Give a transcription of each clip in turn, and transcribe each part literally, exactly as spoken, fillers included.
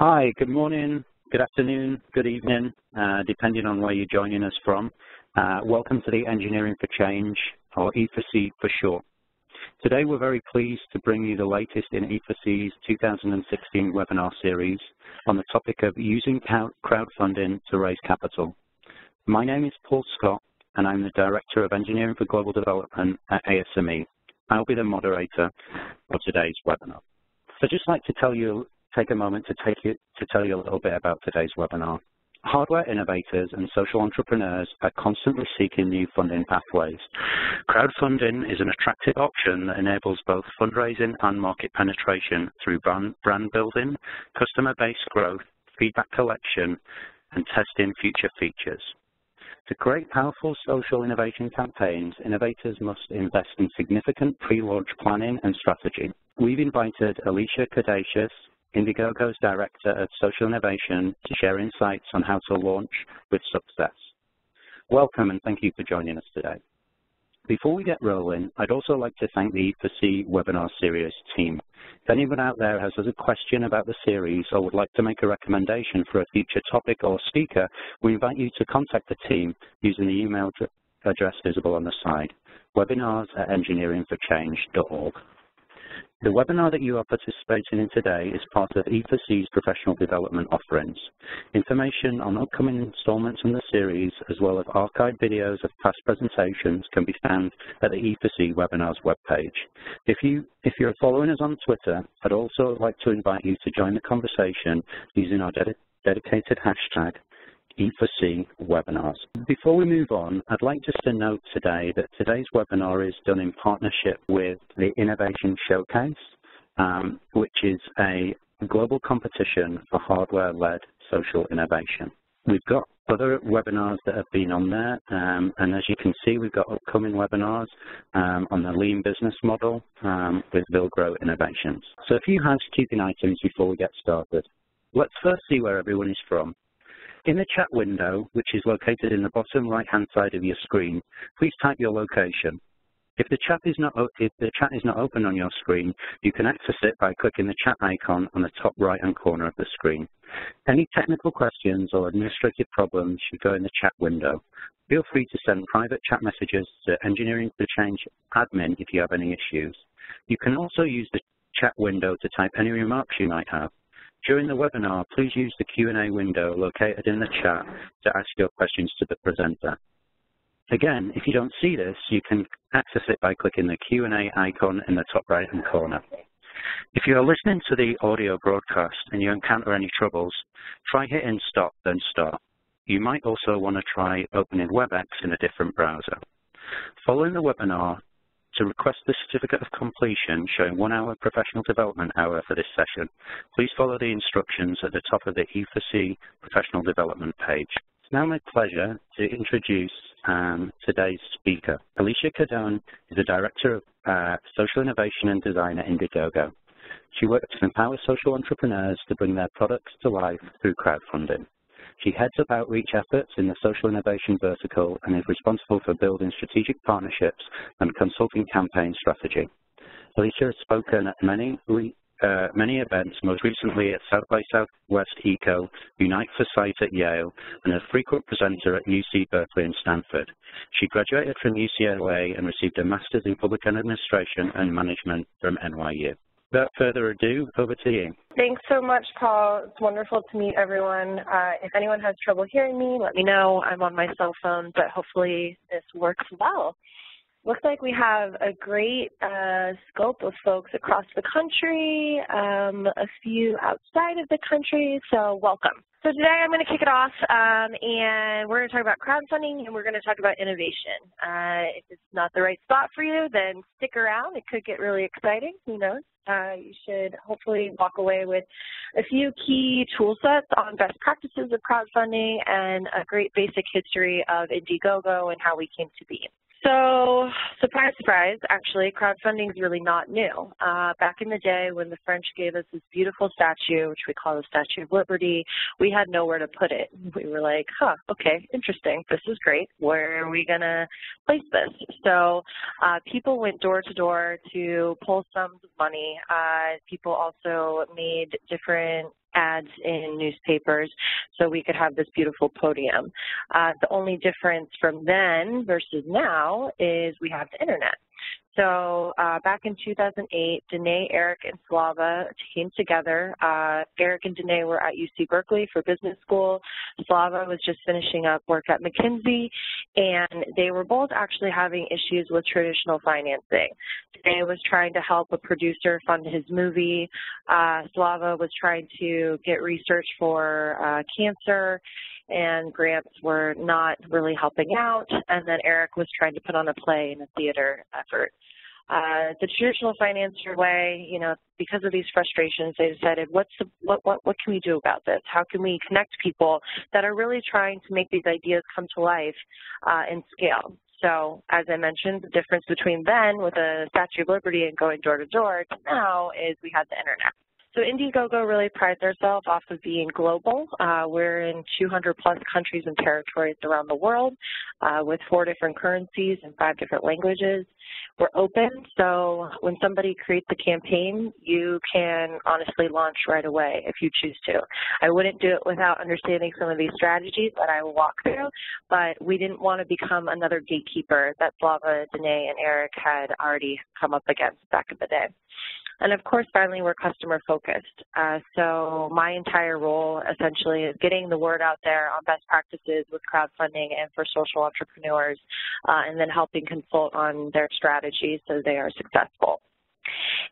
Hi, good morning, good afternoon, good evening, uh, depending on where you're joining us from. Uh, welcome to the Engineering for Change, or E four C for short. Today we're very pleased to bring you the latest in E four C's two thousand sixteen webinar series on the topic of using crowdfunding to raise capital. My name is Paul Scott, and I'm the Director of Engineering for Global Development at A S M E. I'll be the moderator for today's webinar. So I'd just like to tell you, take a moment to, take you, to tell you a little bit about today's webinar. Hardware innovators and social entrepreneurs are constantly seeking new funding pathways. Crowdfunding is an attractive option that enables both fundraising and market penetration through brand, brand building, customer-based growth, feedback collection, and testing future features. To create powerful social innovation campaigns, innovators must invest in significant pre-launch planning and strategy. We've invited Alisa Cordesius, Indiegogo's Director of Social Innovation, to share insights on how to launch with success. Welcome and thank you for joining us today. Before we get rolling, I'd also like to thank the E four C webinar series team. If anyone out there has a question about the series or would like to make a recommendation for a future topic or speaker, we invite you to contact the team using the email address visible on the side, webinars at engineering for change dot org. The webinar that you are participating in today is part of E four C's professional development offerings. Information on upcoming installments in the series, as well as archived videos of past presentations, can be found at the E four C webinars webpage. If, you, if you're following us on Twitter, I'd also like to invite you to join the conversation using our ded- dedicated hashtag, E four C webinars. Before we move on, I'd like just to note today that today's webinar is done in partnership with the Innovation Showcase, um, which is a global competition for hardware-led social innovation. We've got other webinars that have been on there, um, and as you can see, we've got upcoming webinars um, on the lean business model um, with Vilgro Innovations. So a few housekeeping items before we get started. Let's first see where everyone is from. In the chat window, which is located in the bottom right-hand side of your screen, please type your location. If the chat is not if the chat is not open on your screen, you can access it by clicking the chat icon on the top right-hand corner of the screen. Any technical questions or administrative problems should go in the chat window. Feel free to send private chat messages to Engineering for Change admin if you have any issues. You can also use the chat window to type any remarks you might have. During the webinar, please use the Q and A window located in the chat to ask your questions to the presenter. Again, if you don't see this, you can access it by clicking the Q and A icon in the top right-hand corner. If you are listening to the audio broadcast and you encounter any troubles, try hitting stop, then start. You might also want to try opening WebEx in a different browser. Following the webinar, to request the certificate of completion showing one hour professional development hour for this session, please follow the instructions at the top of the E four C professional development page. It's now my pleasure to introduce um, today's speaker. Alisa Cordesius is the Director of uh, Social Innovation and Design at Indiegogo. She works to empower social entrepreneurs to bring their products to life through crowdfunding. She heads up outreach efforts in the social innovation vertical and is responsible for building strategic partnerships and consulting campaign strategy. Alisa has spoken at many, uh, many events, most recently at South by Southwest Eco, Unite for Sight at Yale, and a frequent presenter at U C Berkeley and Stanford. She graduated from U C L A and received a Master's in Public Administration and Management from N Y U. Without further ado, over to you. Thanks so much, Paul. It's wonderful to meet everyone. Uh, if anyone has trouble hearing me, let me know. I'm on my cell phone, but hopefully this works well. Looks like we have a great uh, scope of folks across the country, um, a few outside of the country, so welcome. So today I'm going to kick it off, um, and we're going to talk about crowdfunding, and we're going to talk about innovation. Uh, if it's not the right spot for you, then stick around. It could get really exciting. Who knows? Uh, you should hopefully walk away with a few key tool sets on best practices of crowdfunding and a great basic history of Indiegogo and how we came to be. So, surprise, surprise, actually, crowdfunding is really not new. Uh, back in the day when the French gave us this beautiful statue, which we call the Statue of Liberty, we had nowhere to put it. We were like, huh, okay, interesting, this is great. Where are we going to place this? So, uh, people went door to door to pull sums of money. Uh, people also made different ads in newspapers so we could have this beautiful podium. Uh, the only difference from then versus now is we have the internet. So uh, back in two thousand eight, Danae, Eric, and Slava came together. Uh, Eric and Danae were at U C Berkeley for business school. Slava was just finishing up work at McKinsey, and they were both actually having issues with traditional financing. Danae was trying to help a producer fund his movie. Uh, Slava was trying to get research for uh, cancer, and grants were not really helping out. And then Eric was trying to put on a play in a theater effort. Uh, the traditional financier way, you know, because of these frustrations, they decided, what's the, what, what, what can we do about this? How can we connect people that are really trying to make these ideas come to life uh, and scale? So as I mentioned, the difference between then with a Statue of Liberty and going door to door to now is we have the internet. So Indiegogo really prides ourselves off of being global. Uh, we're in two hundred plus countries and territories around the world uh, with four different currencies and five different languages. We're open, so when somebody creates a campaign, you can honestly launch right away if you choose to. I wouldn't do it without understanding some of these strategies that I will walk through, but we didn't want to become another gatekeeper that Slava, Danae, and Eric had already come up against back in the day. And of course, finally, we're customer focused. Uh, so my entire role essentially is getting the word out there on best practices with crowdfunding and for social entrepreneurs, uh, and then helping consult on their strategies so they are successful.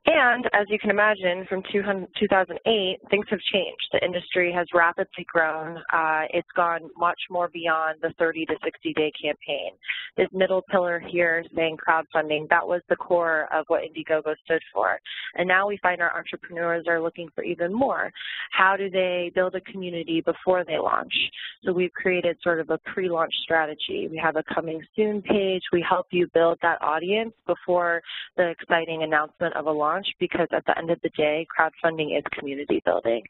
And as you can imagine, from two thousand eight, things have changed. The industry has rapidly grown. Uh, it's gone much more beyond the thirty to sixty day campaign. This middle pillar here saying crowdfunding, that was the core of what Indiegogo stood for. And now we find our entrepreneurs are looking for even more. How do they build a community before they launch? So we've created sort of a pre-launch strategy. We have a coming soon page. We help you build that audience before the exciting announcement of a launch, because at the end of the day, crowdfunding is community building.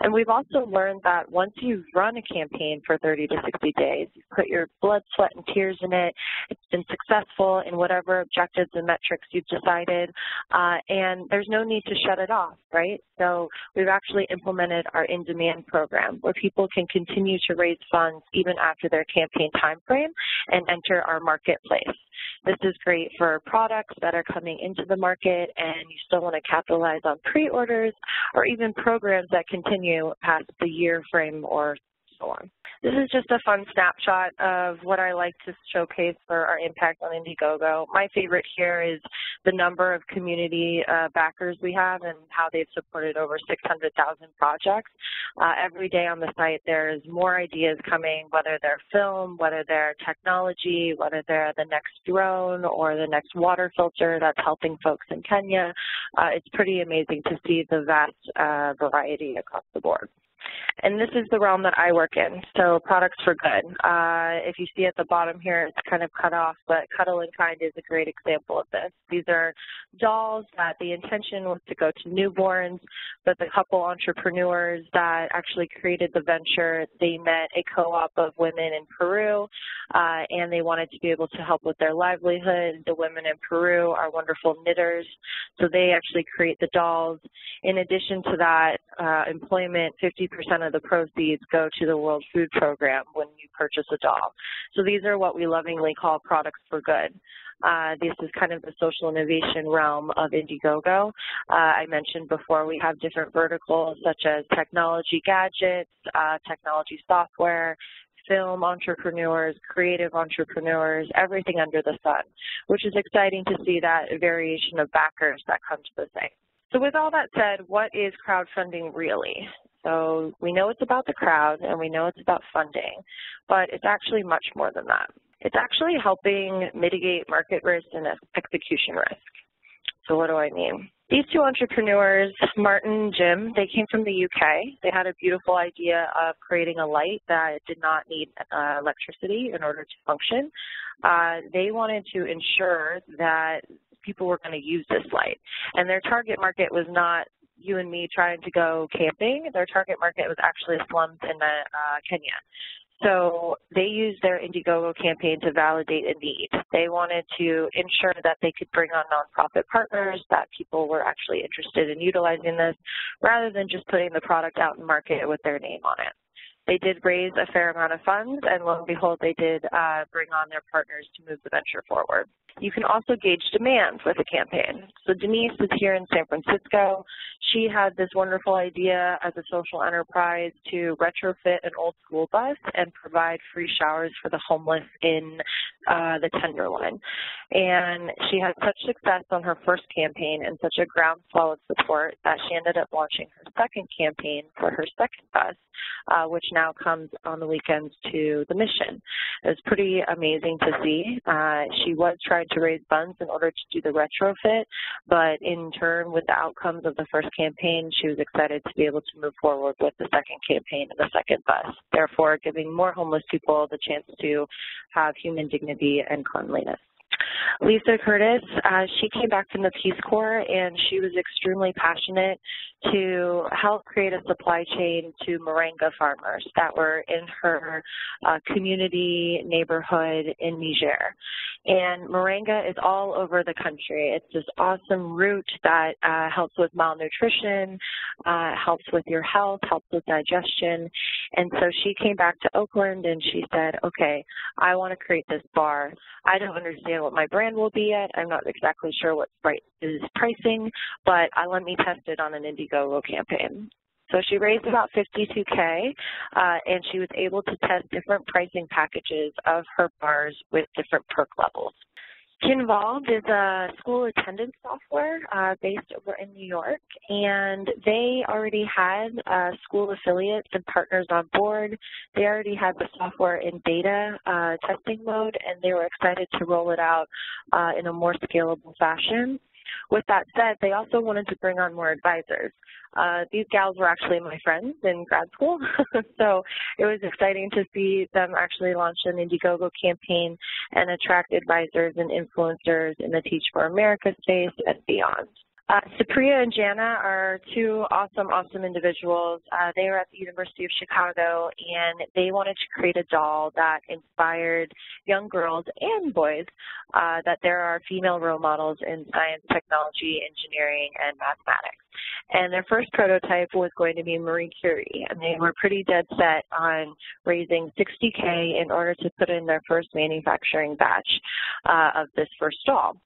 And we've also learned that once you run a campaign for thirty to sixty days, you put your blood, sweat, and tears in it, it's been successful in whatever objectives and metrics you've decided, uh, and there's no need to shut it off, right? So we've actually implemented our in-demand program where people can continue to raise funds even after their campaign time frame and enter our marketplace. This is great for products that are coming into the market and you still want to capitalize on pre-orders, or even programs that continue past the year frame or so on. This is just a fun snapshot of what I like to showcase for our impact on Indiegogo. My favorite here is the number of community uh, backers we have and how they've supported over six hundred thousand projects. Uh, every day on the site there's more ideas coming, whether they're film, whether they're technology, whether they're the next drone or the next water filter that's helping folks in Kenya. Uh, it's pretty amazing to see the vast uh, variety across the board. And this is the realm that I work in, so products for good. Uh, if you see at the bottom here, it's kind of cut off, but Cuddle and Kind is a great example of this. These are dolls that the intention was to go to newborns, but the couple entrepreneurs that actually created the venture, they met a co-op of women in Peru, uh, and they wanted to be able to help with their livelihood. The women in Peru are wonderful knitters, so they actually create the dolls. In addition to that, uh, employment, fifty percent of the proceeds go to the World Food Program when you purchase a doll. So these are what we lovingly call products for good. Uh, this is kind of the social innovation realm of Indiegogo. Uh, I mentioned before we have different verticals such as technology gadgets, uh, technology software, film entrepreneurs, creative entrepreneurs, everything under the sun, which is exciting to see that variation of backers that come to the site. So with all that said, what is crowdfunding really? So we know it's about the crowd and we know it's about funding, but it's actually much more than that. It's actually helping mitigate market risk and execution risk. So what do I mean? These two entrepreneurs, Martin and Jim, they came from the U K. They had a beautiful idea of creating a light that did not need uh, electricity in order to function. Uh, they wanted to ensure that people were going to use this light. And their target market was not you and me trying to go camping. Their target market was actually slums in uh, Kenya. So they used their Indiegogo campaign to validate a need. They wanted to ensure that they could bring on nonprofit partners, that people were actually interested in utilizing this, rather than just putting the product out in market with their name on it. They did raise a fair amount of funds, and lo and behold, they did uh, bring on their partners to move the venture forward. You can also gauge demand with a campaign. So Denise is here in San Francisco. She had this wonderful idea as a social enterprise to retrofit an old school bus and provide free showers for the homeless in uh, the Tenderloin. And she had such success on her first campaign and such a groundswell of support that she ended up launching her second campaign for her second bus, uh, which now comes on the weekends to the Mission. It was pretty amazing to see. Uh, she was trying to raise funds in order to do the retrofit, but in turn with the outcomes of the first campaign, she was excited to be able to move forward with the second campaign and the second bus, therefore giving more homeless people the chance to have human dignity and cleanliness. Alisa Cordesius, uh, she came back from the Peace Corps, and she was extremely passionate to help create a supply chain to moringa farmers that were in her uh, community neighborhood in Niger. And moringa is all over the country. It's this awesome root that uh, helps with malnutrition, uh, helps with your health, helps with digestion. And so she came back to Oakland, and she said, okay, I want to create this bar. I don't understand what my brand will be at. I'm not exactly sure what is pricing, but I, let me test it on an Indiegogo campaign. So she raised about fifty-two K, uh, and she was able to test different pricing packages of her bars with different perk levels. Kinvolved is a school attendance software uh, based over in New York, and they already had uh, school affiliates and partners on board. They already had the software in beta uh, testing mode, and they were excited to roll it out uh, in a more scalable fashion. With that said, they also wanted to bring on more advisors. Uh, these gals were actually my friends in grad school, so it was exciting to see them actually launch an Indiegogo campaign and attract advisors and influencers in the Teach for America space and beyond. Uh, Supriya and Jana are two awesome, awesome individuals. Uh, they were at the University of Chicago, and they wanted to create a doll that inspired young girls and boys uh, that there are female role models in science, technology, engineering, and mathematics. And their first prototype was going to be Marie Curie, and they were pretty dead set on raising sixty K in order to put in their first manufacturing batch uh, of this first doll.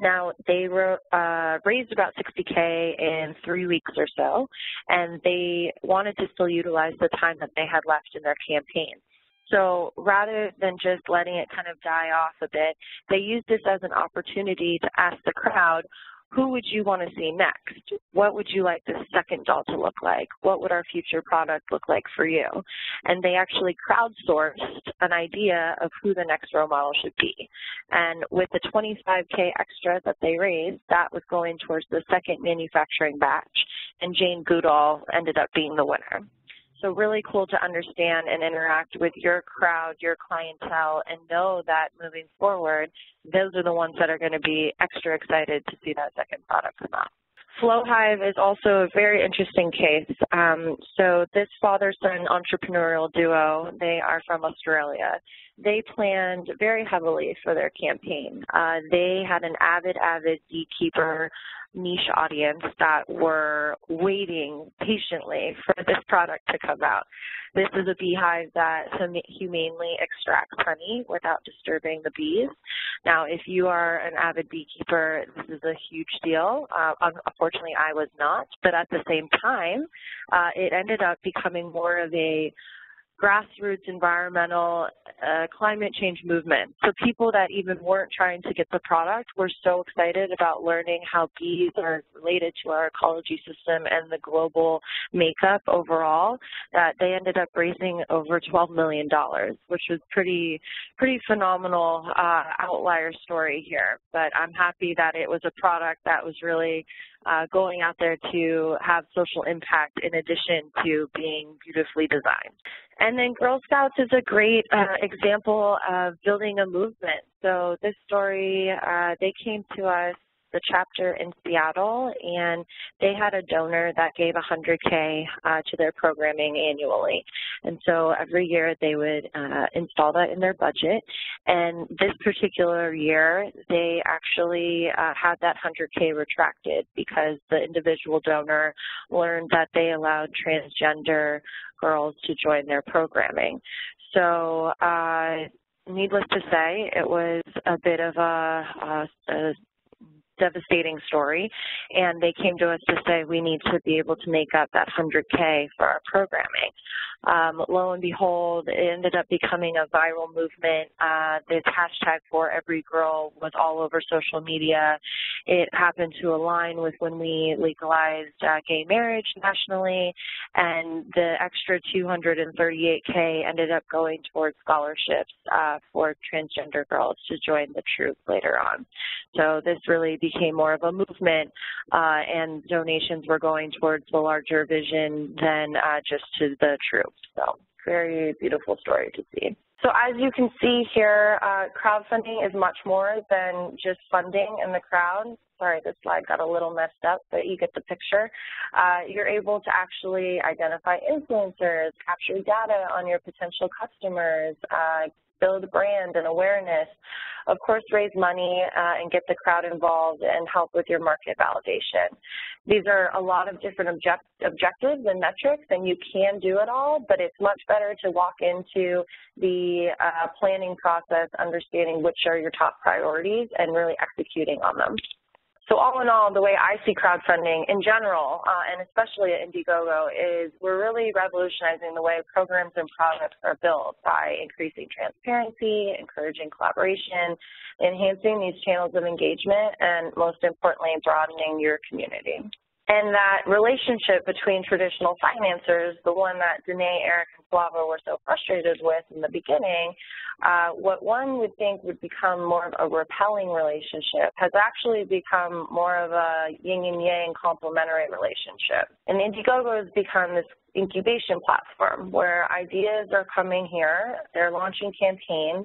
Now, they wrote, uh, raised about sixty K in three weeks or so, and they wanted to still utilize the time that they had left in their campaign. So rather than just letting it kind of die off a bit, they used this as an opportunity to ask the crowd, who would you want to see next? What would you like this second doll to look like? What would our future product look like for you? And they actually crowdsourced an idea of who the next role model should be. And with the twenty-five K extra that they raised, that was going towards the second manufacturing batch, and Jane Goodall ended up being the winner. So really cool to understand and interact with your crowd, your clientele, and know that moving forward, those are the ones that are going to be extra excited to see that second product come out. Flowhive is also a very interesting case. Um, so this father-son entrepreneurial duo, they are from Australia. They planned very heavily for their campaign. Uh, they had an avid, avid beekeeper niche audience that were waiting patiently for this product to come out. This is a beehive that humanely extracts honey without disturbing the bees. Now, if you are an avid beekeeper, this is a huge deal. Uh, unfortunately, I was not, but at the same time, uh, it ended up becoming more of a grassroots environmental uh, climate change movement. So people that even weren't trying to get the product were so excited about learning how bees are related to our ecology system and the global makeup overall that they ended up raising over twelve million dollars, which was pretty, pretty phenomenal uh, outlier story here. But I'm happy that it was a product that was really uh, going out there to have social impact in addition to being beautifully designed. And then Girl Scouts is a great uh, example of building a movement. So this story, uh, they came to us, the chapter in Seattle, and they had a donor that gave one hundred K uh, to their programming annually. And so every year they would uh, install that in their budget. And this particular year, they actually uh, had that one hundred K retracted because the individual donor learned that they allowed transgender girls to join their programming. So uh, needless to say, it was a bit of a, a, a devastating story, and they came to us to say we need to be able to make up that one hundred K for our programming. Um, lo and behold, it ended up becoming a viral movement. Uh, this hashtag for every girl was all over social media. It happened to align with when we legalized uh, gay marriage nationally, and the extra two hundred thirty-eight K ended up going towards scholarships uh, for transgender girls to join the troop later on. So this really became more of a movement, uh, and donations were going towards the larger vision than uh, just to the troop. So very beautiful story to see. So as you can see here, uh, crowdfunding is much more than just funding in the crowd. Sorry, this slide got a little messed up, but you get the picture. Uh, you're able to actually identify influencers, capture data on your potential customers, uh, build brand and awareness, of course raise money uh, and get the crowd involved and help with your market validation. These are a lot of different object objectives and metrics, and you can do it all, but it's much better to walk into the uh, planning process understanding which are your top priorities and really executing on them. So all in all, the way I see crowdfunding in general, uh, and especially at Indiegogo, is we're really revolutionizing the way programs and products are built by increasing transparency, encouraging collaboration, enhancing these channels of engagement, and most importantly, broadening your community. And that relationship between traditional financiers, the one that Danae, Eric, and Slava were so frustrated with in the beginning, uh, what one would think would become more of a repelling relationship has actually become more of a yin and yang complementary relationship. And Indiegogo has become this incubation platform where ideas are coming here, they're launching campaigns,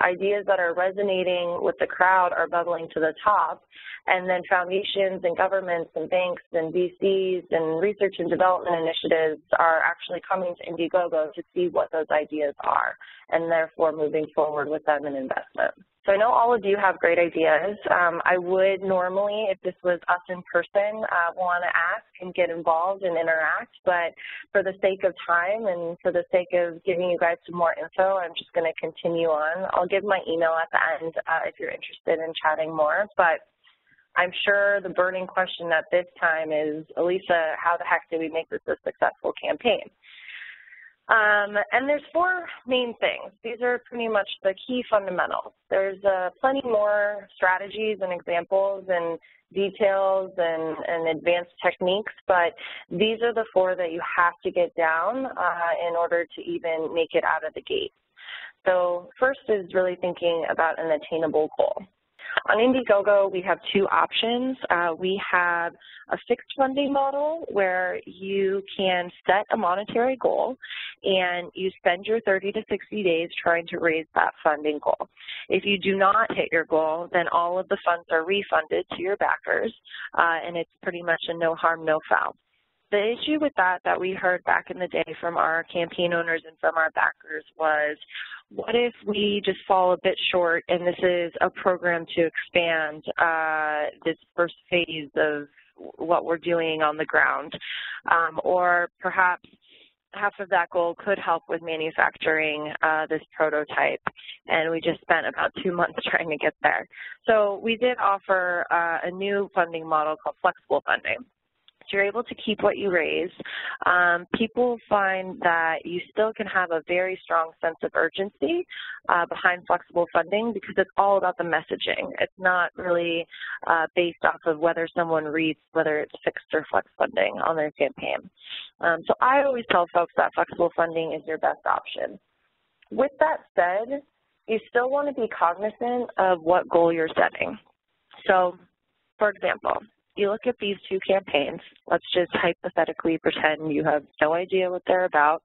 ideas that are resonating with the crowd are bubbling to the top, and then foundations and governments and banks and V Cs and research and development initiatives are actually coming to Indiegogo to see what those ideas are and therefore moving forward with them in investment. So I know all of you have great ideas. Um, I would normally, if this was us in person, uh, want to ask and get involved and interact, but for the sake of time and for the sake of giving you guys some more info, I'm just going to continue on. I'll give my email at the end uh, if you're interested in chatting more, but I'm sure the burning question at this time is, Alisa, how the heck do we make this a successful campaign? Um, and there's four main things. These are pretty much the key fundamentals. There's uh, plenty more strategies and examples and details and, and advanced techniques, but these are the four that you have to get down uh, in order to even make it out of the gate. So first is really thinking about an attainable goal. On Indiegogo, we have two options. Uh, we have a fixed funding model where you can set a monetary goal and you spend your thirty to sixty days trying to raise that funding goal. If you do not hit your goal, then all of the funds are refunded to your backers, uh, and it's pretty much a no harm, no foul. The issue with that that we heard back in the day from our campaign owners and from our backers was, what if we just fall a bit short and this is a program to expand uh, this first phase of what we're doing on the ground? Um, or perhaps half of that goal could help with manufacturing uh, this prototype, and we just spent about two months trying to get there. So we did offer uh, a new funding model called flexible funding. You're able to keep what you raise. Um, people find that you still can have a very strong sense of urgency uh, behind flexible funding because it's all about the messaging. It's not really uh, based off of whether someone reads whether it's fixed or flex funding on their campaign. Um, so I always tell folks that flexible funding is your best option. With that said, you still want to be cognizant of what goal you're setting. So, for example, you look at these two campaigns. Let's just hypothetically pretend you have no idea what they're about.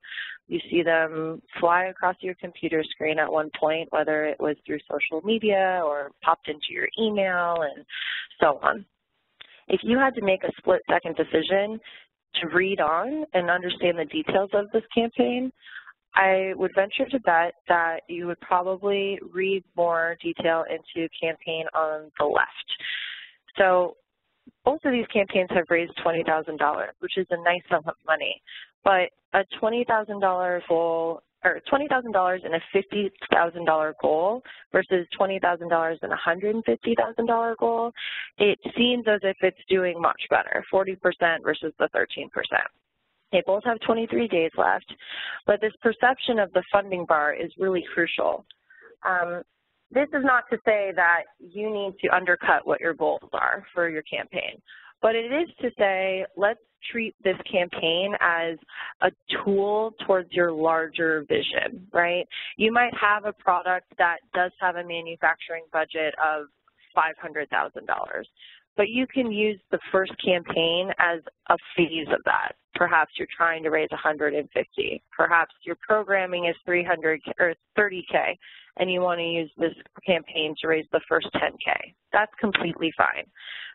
You see them fly across your computer screen at one point, whether it was through social media or popped into your email and so on. If you had to make a split-second decision to read on and understand the details of this campaign, I would venture to bet that you would probably read more detail into campaign on the left. So both of these campaigns have raised twenty thousand dollars, which is a nice sum of money. But a twenty thousand dollar goal, or twenty thousand dollars and a fifty thousand dollar goal versus twenty thousand dollars and a one hundred fifty thousand dollar goal, it seems as if it's doing much better, forty percent versus the thirteen percent. They both have twenty-three days left, but this perception of the funding bar is really crucial. Um, this is not to say that you need to undercut what your goals are for your campaign, but it is to say let's treat this campaign as a tool towards your larger vision, right? You might have a product that does have a manufacturing budget of five hundred thousand dollars. But you can use the first campaign as a phase of that. Perhaps you're trying to raise one hundred fifty. Perhaps your programming is three hundred or thirty K, and you want to use this campaign to raise the first ten K. That's completely fine,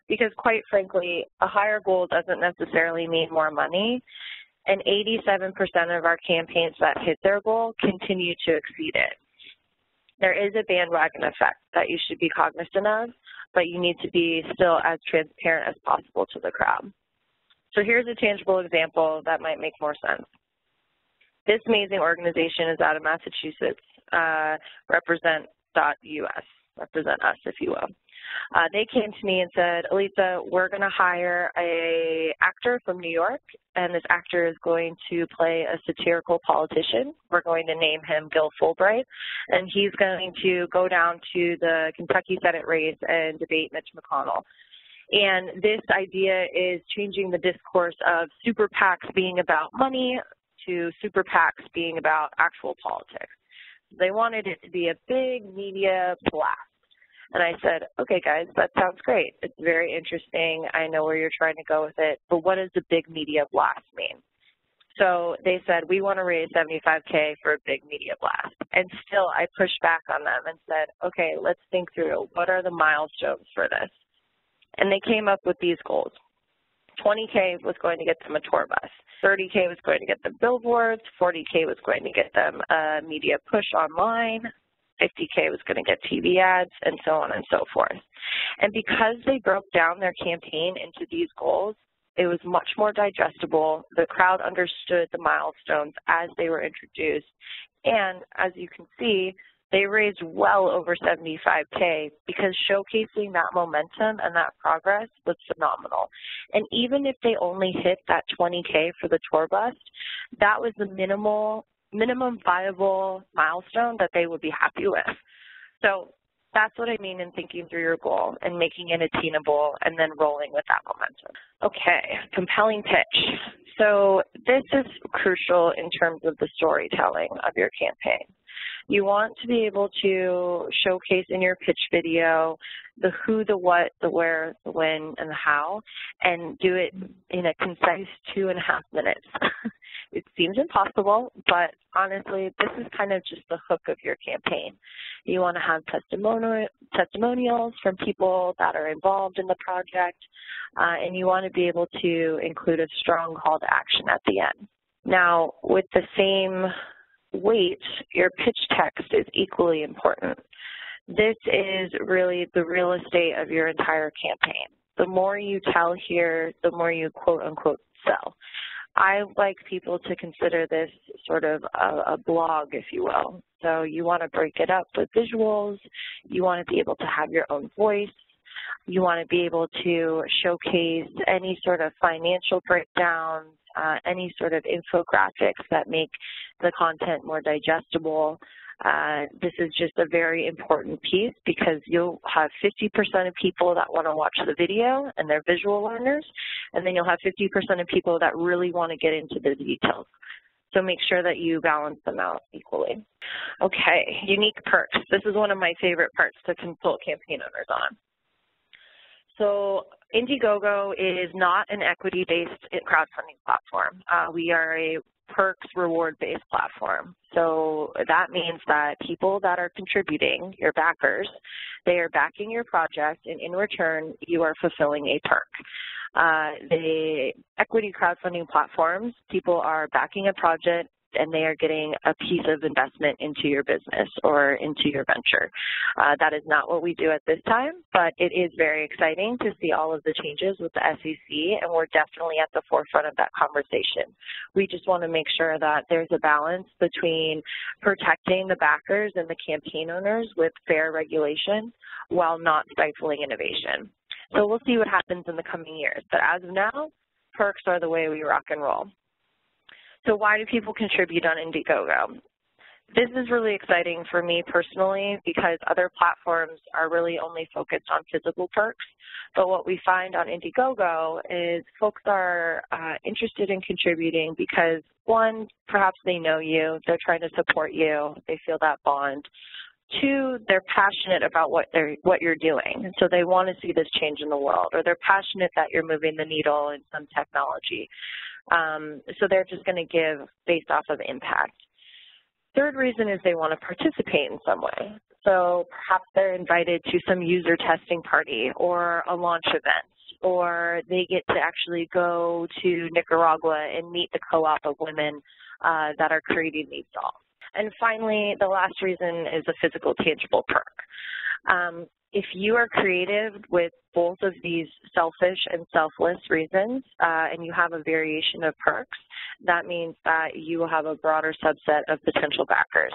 because quite frankly, a higher goal doesn't necessarily mean more money. And eighty-seven percent of our campaigns that hit their goal continue to exceed it. There is a bandwagon effect that you should be cognizant of, but you need to be still as transparent as possible to the crowd. So here's a tangible example that might make more sense. This amazing organization is out of Massachusetts, uh, represent dot U S, represent us, if you will. Uh, they came to me and said, Alisa, we're going to hire an actor from New York, and this actor is going to play a satirical politician. We're going to name him Gil Fulbright, and he's going to go down to the Kentucky Senate race and debate Mitch McConnell. And this idea is changing the discourse of super PACs being about money to super PACs being about actual politics. They wanted it to be a big media blast. And I said, okay, guys, that sounds great. It's very interesting. I know where you're trying to go with it, but what does the big media blast mean? So they said, we want to raise seventy-five K for a big media blast. And still, I pushed back on them and said, okay, let's think through. What are the milestones for this? And they came up with these goals. twenty K was going to get them a tour bus. thirty K was going to get them billboards. forty K was going to get them a media push online. fifty K was going to get T V ads, and so on and so forth. And because they broke down their campaign into these goals, it was much more digestible. The crowd understood the milestones as they were introduced. And as you can see, they raised well over seventy-five K because showcasing that momentum and that progress was phenomenal. And even if they only hit that twenty K for the tour bus, that was the minimal minimum viable milestone that they would be happy with. So that's what I mean in thinking through your goal and making it attainable and then rolling with that momentum. Okay, compelling pitch. So this is crucial in terms of the storytelling of your campaign. You want to be able to showcase in your pitch video the who, the what, the where, the when, and the how, and do it in a concise two and a half minutes. It seems impossible, but honestly, this is kind of just the hook of your campaign. You want to have testimonials from people that are involved in the project, uh, and you want to be able to include a strong call to action at the end. Now, with the same weight, your pitch text is equally important. This is really the real estate of your entire campaign. The more you tell here, the more you quote-unquote sell. I like people to consider this sort of a, a blog, if you will. So you want to break it up with visuals. You want to be able to have your own voice. You want to be able to showcase any sort of financial breakdowns, uh, any sort of infographics that make the content more digestible. Uh, this is just a very important piece because you'll have fifty percent of people that want to watch the video and they're visual learners, and then you'll have fifty percent of people that really want to get into the details. So make sure that you balance them out equally. Okay, unique perks. This is one of my favorite parts to consult campaign owners on. So Indiegogo is not an equity-based crowdfunding platform. Uh, we are a perks reward-based platform. So that means that people that are contributing, your backers, they are backing your project, and in return, you are fulfilling a perk. Uh, the equity crowdfunding platforms, people are backing a project, and they are getting a piece of investment into your business or into your venture. Uh, that is not what we do at this time, but it is very exciting to see all of the changes with the S E C, and we're definitely at the forefront of that conversation. We just want to make sure that there's a balance between protecting the backers and the campaign owners with fair regulation while not stifling innovation. So we'll see what happens in the coming years, but as of now, perks are the way we rock and roll. So why do people contribute on Indiegogo? This is really exciting for me personally because other platforms are really only focused on physical perks, but what we find on Indiegogo is folks are uh, interested in contributing because, one, perhaps they know you, they're trying to support you, they feel that bond. Two, they're passionate about what they're what you're doing, so they want to see this change in the world, or they're passionate that you're moving the needle in some technology. Um, so they're just going to give based off of impact. Third reason is they want to participate in some way. So perhaps they're invited to some user testing party or a launch event, or they get to actually go to Nicaragua and meet the co-op of women uh, that are creating these dolls. And finally, the last reason is a physical, tangible perk. Um, if you are creative with both of these selfish and selfless reasons, uh, and you have a variation of perks, that means that you will have a broader subset of potential backers.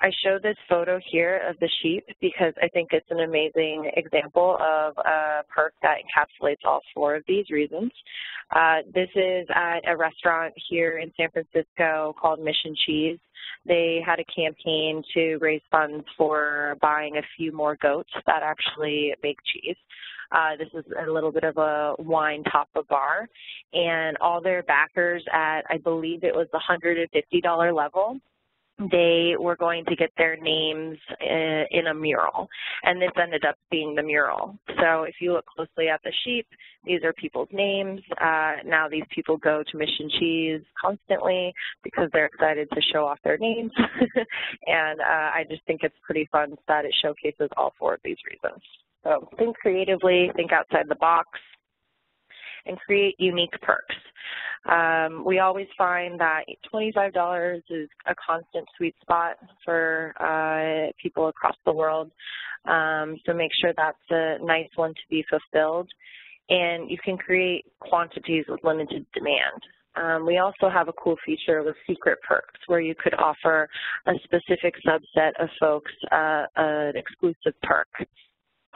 I show this photo here of the sheep because I think it's an amazing example of a perk that encapsulates all four of these reasons. Uh, this is at a restaurant here in San Francisco called Mission Cheese. They had a campaign to raise funds for buying a few more goats that actually make cheese. Uh, this is a little bit of a wine tapa bar, and all their backers at, I believe it was the one hundred fifty dollar level, they were going to get their names in a mural, and this ended up being the mural. So if you look closely at the sheep, these are people's names. Uh, now these people go to Mission Cheese constantly because they're excited to show off their names, and uh, I just think it's pretty fun that it showcases all four of these reasons. So think creatively, think outside the box, and create unique perks. Um, we always find that twenty-five dollars is a constant sweet spot for uh, people across the world, um, so make sure that's a nice one to be fulfilled. And you can create quantities with limited demand. Um, we also have a cool feature with secret perks where you could offer a specific subset of folks uh, an exclusive perk.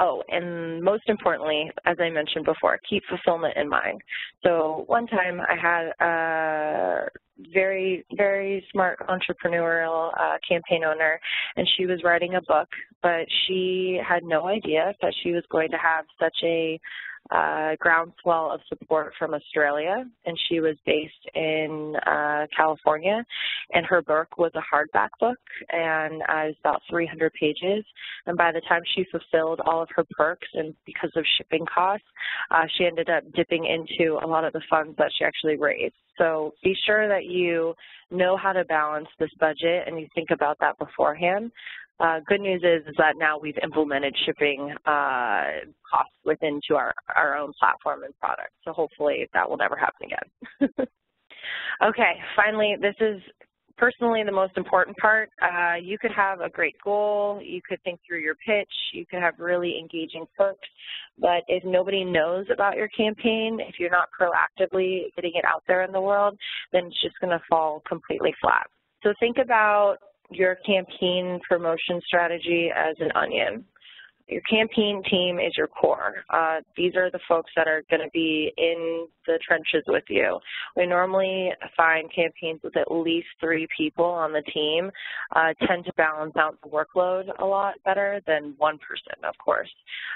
Oh, and most importantly, as I mentioned before, keep fulfillment in mind. So one time I had a very, very smart entrepreneurial uh, campaign owner, and she was writing a book, but she had no idea that she was going to have such a uh, groundswell of support from Australia, and she was based in uh, California, and her book was a hardback book, and uh, it was about three hundred pages, and by the time she fulfilled all of her perks and because of shipping costs, uh, she ended up dipping into a lot of the funds that she actually raised. So be sure that you know how to balance this budget and you think about that beforehand. Uh, good news is, is that now we've implemented shipping uh, costs within to our, our own platform and product. So hopefully that will never happen again. Okay, finally, this is personally the most important part. Uh, you could have a great goal, you could think through your pitch, you could have really engaging perks, but if nobody knows about your campaign, if you're not proactively getting it out there in the world, then it's just going to fall completely flat. So think about your campaign promotion strategy as an onion. Your campaign team is your core. Uh, these are the folks that are going to be in the trenches with you. We normally find campaigns with at least three people on the team uh, tend to balance out the workload a lot better than one person, of course.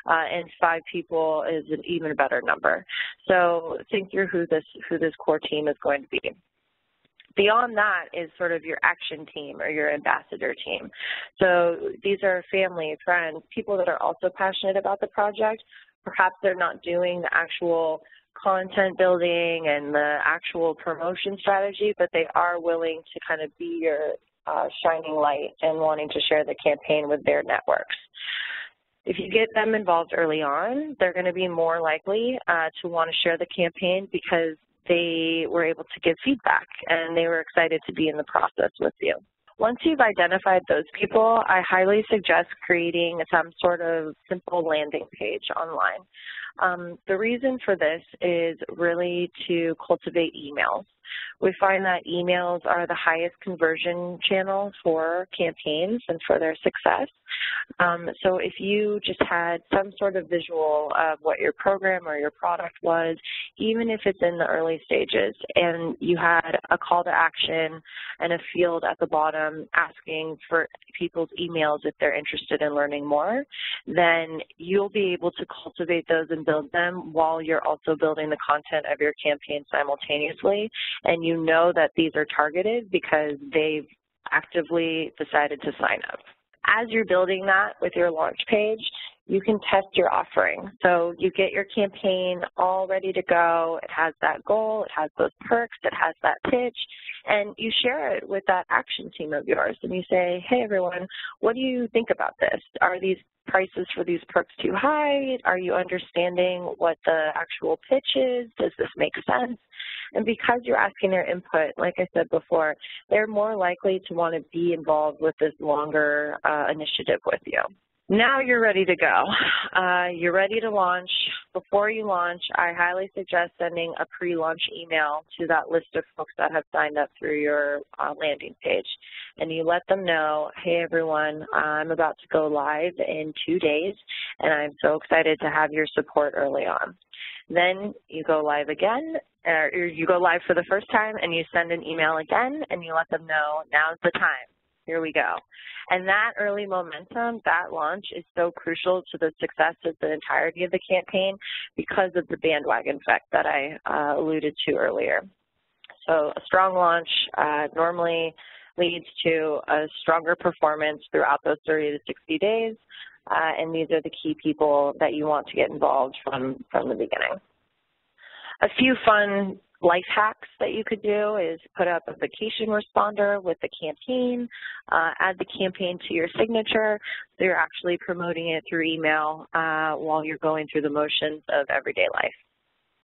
Uh, and five people is an even better number. So think through who this, who this core team is going to be. Beyond that is sort of your action team or your ambassador team. So these are family, friends, people that are also passionate about the project. Perhaps they're not doing the actual content building and the actual promotion strategy, but they are willing to kind of be your uh, shining light and wanting to share the campaign with their networks. If you get them involved early on, they're going to be more likely uh, to want to share the campaign because they were able to give feedback, and they were excited to be in the process with you. Once you've identified those people, I highly suggest creating some sort of simple landing page online. Um, the reason for this is really to cultivate emails. We find that emails are the highest conversion channel for campaigns and for their success. Um, so if you just had some sort of visual of what your program or your product was, even if it's in the early stages, and you had a call to action and a field at the bottom asking for people's emails if they're interested in learning more, then you'll be able to cultivate those and build them while you're also building the content of your campaign simultaneously. And you know that these are targeted because they've actively decided to sign up. As you're building that with your launch page, you can test your offering. So you get your campaign all ready to go. It has that goal, it has those perks, it has that pitch, and you share it with that action team of yours. And you say, hey, everyone, what do you think about this? Are these prices for these perks too high? Are you understanding what the actual pitch is? Does this make sense? And because you're asking their input, like I said before, they're more likely to want to be involved with this longer uh, initiative with you. Now you're ready to go. Uh, you're ready to launch. Before you launch, I highly suggest sending a pre-launch email to that list of folks that have signed up through your uh, landing page. And you let them know, hey, everyone, I'm about to go live in two days, and I'm so excited to have your support early on. Then you go live again, or you go live for the first time, and you send an email again, and you let them know, now's the time. Here we go. And that early momentum, that launch is so crucial to the success of the entirety of the campaign because of the bandwagon effect that I uh, alluded to earlier. So a strong launch uh, normally leads to a stronger performance throughout those thirty to sixty days, uh, and these are the key people that you want to get involved from, from the beginning. A few fun life hacks that you could do is put up a vacation responder with the campaign, uh, add the campaign to your signature, so you're actually promoting it through email uh, while you're going through the motions of everyday life.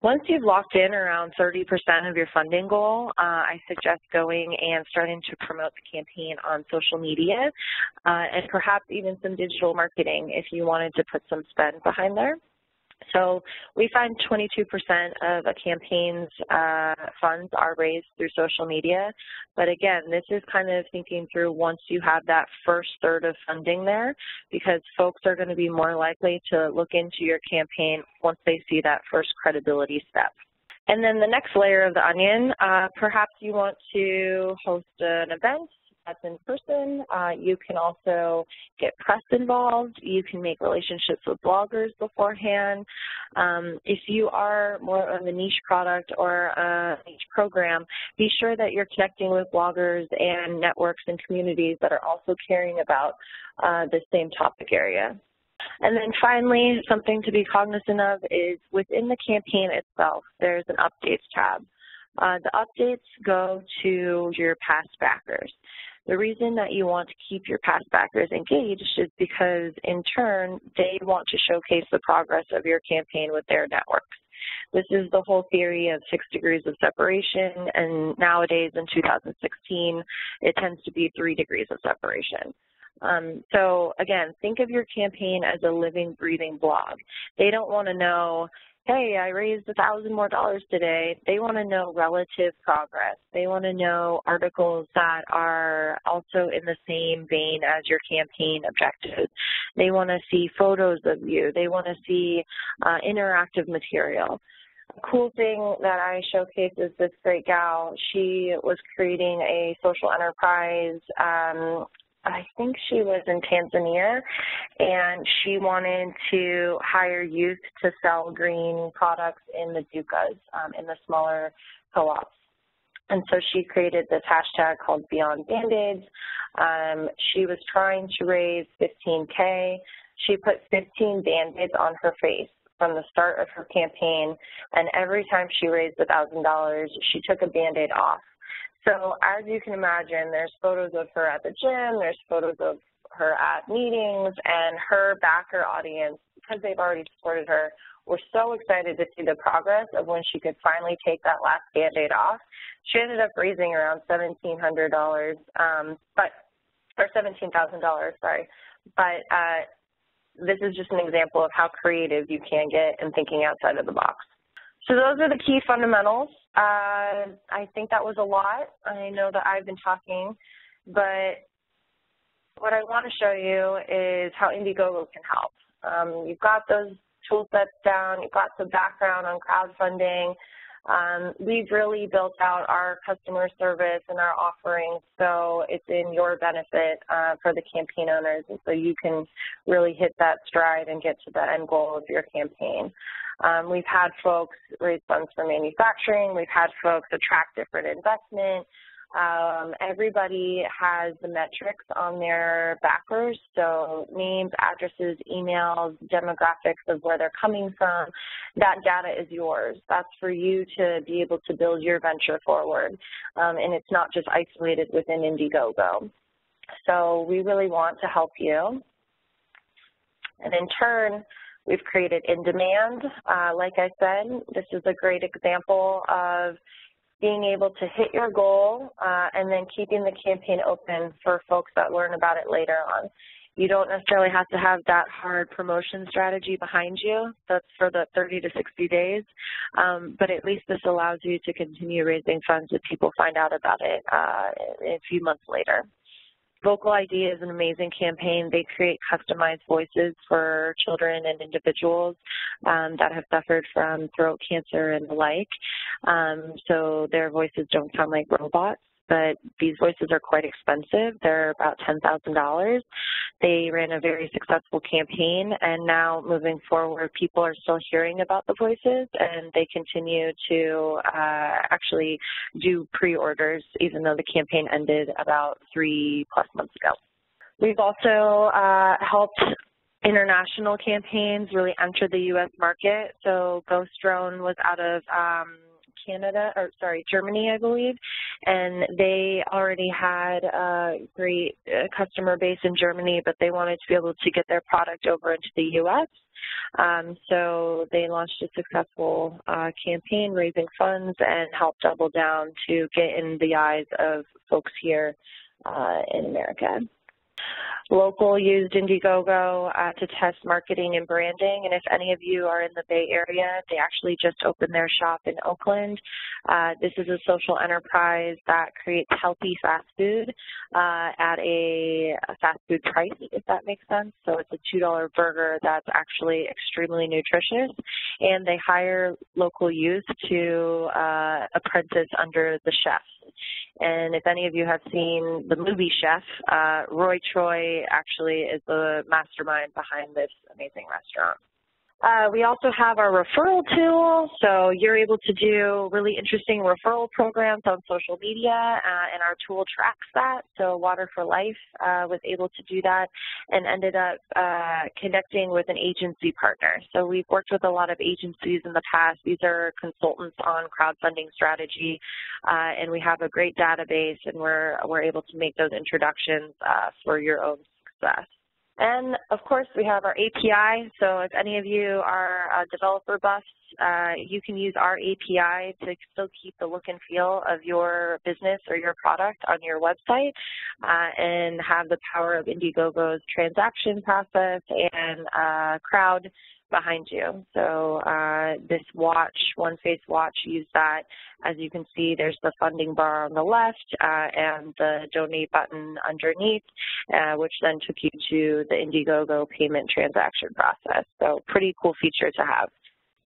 Once you've locked in around thirty percent of your funding goal, uh, I suggest going and starting to promote the campaign on social media uh, and perhaps even some digital marketing if you wanted to put some spend behind there. So we find twenty-two percent of a campaign's uh, funds are raised through social media. But again, this is kind of thinking through once you have that first third of funding there, because folks are going to be more likely to look into your campaign once they see that first credibility step. And then the next layer of the onion, uh, perhaps you want to host an event that's in person. Uh, you can also get press involved. You can make relationships with bloggers beforehand. Um, if you are more of a niche product or a niche program, be sure that you're connecting with bloggers and networks and communities that are also caring about uh, this same topic area. And then finally, something to be cognizant of is within the campaign itself, there's an updates tab. Uh, the updates go to your past backers. The reason that you want to keep your past backers engaged is because, in turn, they want to showcase the progress of your campaign with their networks. This is the whole theory of six degrees of separation, and nowadays in two thousand sixteen, it tends to be three degrees of separation. Um, so, again, think of your campaign as a living, breathing blog. They don't want to know, hey, I raised a thousand more dollars today. They want to know relative progress. They want to know articles that are also in the same vein as your campaign objectives. They want to see photos of you. They want to see uh, interactive material. A cool thing that I showcase is this great gal. She was creating a social enterprise. Um, I think she was in Tanzania, and she wanted to hire youth to sell green products in the dukas, um, in the smaller co-ops. And so she created this hashtag called Beyond Band-Aids. Um, she was trying to raise fifteen K. She put fifteen Band-Aids on her face from the start of her campaign, and every time she raised one thousand dollars, she took a Band-Aid off. So as you can imagine, there's photos of her at the gym, there's photos of her at meetings, and her backer audience, because they've already supported her, We're so excited to see the progress of when she could finally take that last Band-Aid off. She ended up raising around seventeen hundred dollars, um, but, or seventeen thousand dollars, sorry. But uh, this is just an example of how creative you can get in thinking outside of the box. So those are the key fundamentals. Uh, I think that was a lot. I know that I've been talking, but what I want to show you is how Indiegogo can help. Um, you've got those tool sets down, you've got some background on crowdfunding. Um, we've really built out our customer service and our offerings, so it's in your benefit uh, for the campaign owners, and so you can really hit that stride and get to the end goal of your campaign. Um, we've had folks raise funds for manufacturing. We've had folks attract different investment. Um, everybody has the metrics on their backers, so names, addresses, emails, demographics of where they're coming from. That data is yours. That's for you to be able to build your venture forward, um, and it's not just isolated within Indiegogo. So we really want to help you. And in turn, we've created In Demand. Uh, like I said, this is a great example of being able to hit your goal uh, and then keeping the campaign open for folks that learn about it later on. You don't necessarily have to have that hard promotion strategy behind you. That's for the thirty to sixty days, um, but at least this allows you to continue raising funds if people find out about it uh, a few months later. Local I D is an amazing campaign. They create customized voices for children and individuals um, that have suffered from throat cancer and the like. Um, so their voices don't sound like robots, but these voices are quite expensive. They're about ten thousand dollars. They ran a very successful campaign, and now moving forward, people are still hearing about the voices, and they continue to uh, actually do pre-orders, even though the campaign ended about three plus months ago. We've also uh, helped international campaigns really enter the U S market. So Ghost Drone was out of um, Canada, or sorry, Germany, I believe, and they already had a great customer base in Germany, but they wanted to be able to get their product over into the U S Um, so they launched a successful uh, campaign raising funds and helped double down to get in the eyes of folks here uh, in America. Local used Indiegogo uh, to test marketing and branding, and if any of you are in the Bay Area, they actually just opened their shop in Oakland. Uh, this is a social enterprise that creates healthy fast food uh, at a fast food price, if that makes sense. So it's a two dollar burger that's actually extremely nutritious, and they hire local youth to uh, apprentice under the chef. And if any of you have seen the movie Chef, uh, Roy Choi actually is the mastermind behind this amazing restaurant. Uh, we also have our referral tool, so you're able to do really interesting referral programs on social media, uh, and our tool tracks that. So Water for Life uh, was able to do that and ended up uh, connecting with an agency partner. So we've worked with a lot of agencies in the past. These are consultants on crowdfunding strategy, uh, and we have a great database, and we're, we're able to make those introductions uh, for your own success. And, of course, we have our A P I, so if any of you are uh, developer buffs, uh, you can use our A P I to still keep the look and feel of your business or your product on your website uh, and have the power of Indiegogo's transaction process and uh, crowd behind you. So uh, this watch, One Face Watch, use that. As you can see, there's the funding bar on the left uh, and the donate button underneath, uh, which then took you to the Indiegogo payment transaction process. So pretty cool feature to have.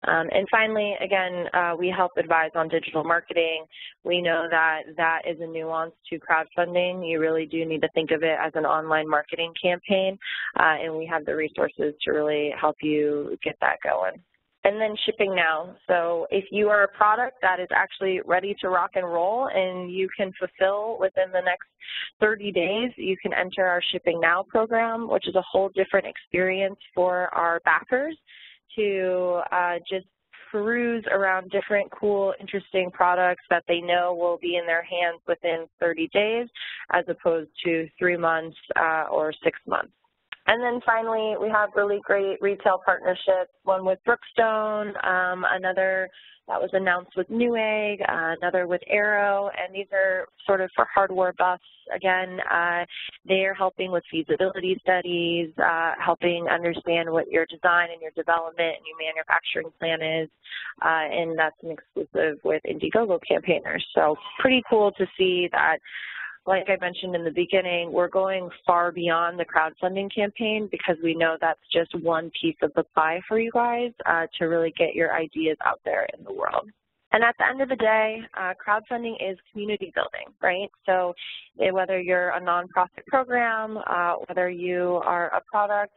Um, and finally, again, uh, we help advise on digital marketing. We know that that is a nuance to crowdfunding. You really do need to think of it as an online marketing campaign, uh, and we have the resources to really help you get that going. And then shipping now. So if you are a product that is actually ready to rock and roll and you can fulfill within the next thirty days, you can enter our Shipping Now program, which is a whole different experience for our backers to uh, just peruse around different cool, interesting products that they know will be in their hands within thirty days as opposed to three months uh, or six months. And then finally, we have really great retail partnerships, one with Brookstone, um, another that was announced with Newegg, uh, another with Arrow, and these are sort of for hardware buffs. Again, uh, they are helping with feasibility studies, uh, helping understand what your design and your development and your manufacturing plan is, uh, and that's an exclusive with Indiegogo campaigners. So pretty cool to see that. Like I mentioned in the beginning, we're going far beyond the crowdfunding campaign because we know that's just one piece of the pie for you guys uh, to really get your ideas out there in the world. And at the end of the day, uh, crowdfunding is community building, right? So whether you're a nonprofit program, uh, whether you are a product,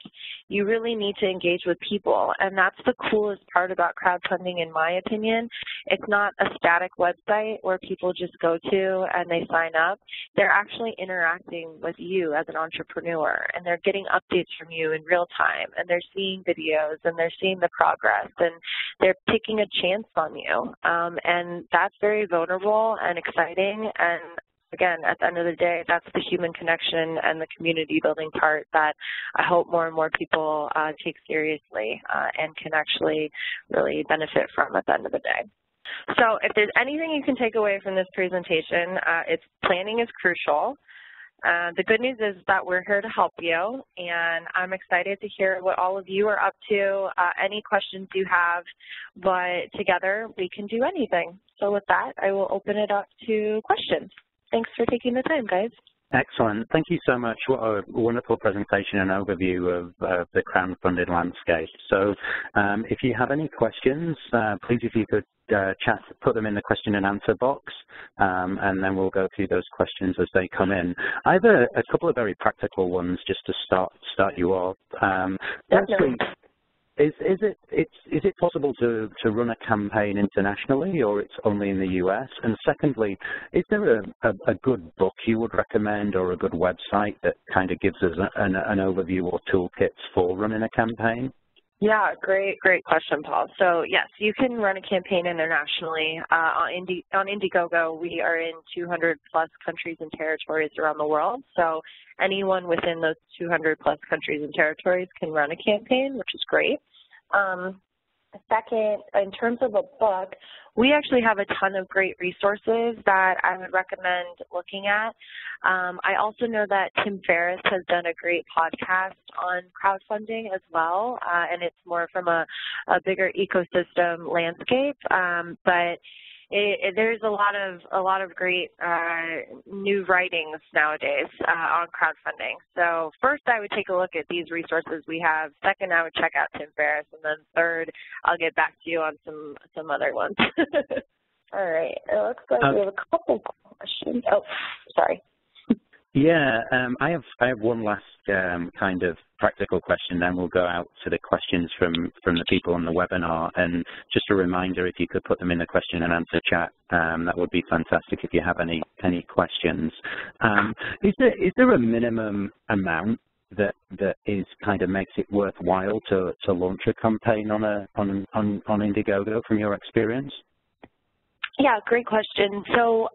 you really need to engage with people. And that's the coolest part about crowdfunding, in my opinion. It's not a static website where people just go to and they sign up. They're actually interacting with you as an entrepreneur, and they're getting updates from you in real time, and they're seeing videos, and they're seeing the progress, and they're taking a chance on you. Um, Um, and that's very vulnerable and exciting, and again, at the end of the day, that's the human connection and the community building part that I hope more and more people uh, take seriously uh, and can actually really benefit from at the end of the day. So if there's anything you can take away from this presentation, uh, it's planning is crucial. Uh, the good news is that we're here to help you, and I'm excited to hear what all of you are up to, uh, any questions you have, but together we can do anything. So with that, I will open it up to questions. Thanks for taking the time, guys. Excellent. Thank you so much. What a wonderful presentation and overview of uh, the crowdfunded landscape. So um, if you have any questions, uh, please, if you could uh, chat, put them in the question and answer box, um, and then we'll go through those questions as they come in. I have a, a couple of very practical ones just to start start you off. Um, Definitely. Is, is it it's, is it possible to, to run a campaign internationally, or it's only in the U S? And secondly, is there a, a, a good book you would recommend, or a good website that kind of gives us an, an overview or toolkits for running a campaign? Yeah, great, great question, Paul. So yes, you can run a campaign internationally. Uh, on, Indi on Indiegogo, we are in two hundred plus countries and territories around the world. So anyone within those two hundred plus countries and territories can run a campaign, which is great. Um, second, in terms of a book, we actually have a ton of great resources that I would recommend looking at. Um, I also know that Tim Ferriss has done a great podcast on crowdfunding as well, uh, and it's more from a, a bigger ecosystem landscape, um, but It, it, there's a lot of a lot of great uh, new writings nowadays uh, on crowdfunding. So first, I would take a look at these resources we have. Second, I would check out Tim Ferriss, and then third, I'll get back to you on some some other ones. All right, it looks like um, we have a couple questions. Oh, sorry. Yeah, um, I have I have one last um, kind of practical question, then we'll go out to the questions from, from the people on the webinar. And just a reminder, if you could put them in the question and answer chat, um, that would be fantastic if you have any, any questions. Um, is there, is there a minimum amount that that is kind of makes it worthwhile to, to launch a campaign on, a, on, on, on Indiegogo from your experience? Yeah, great question. So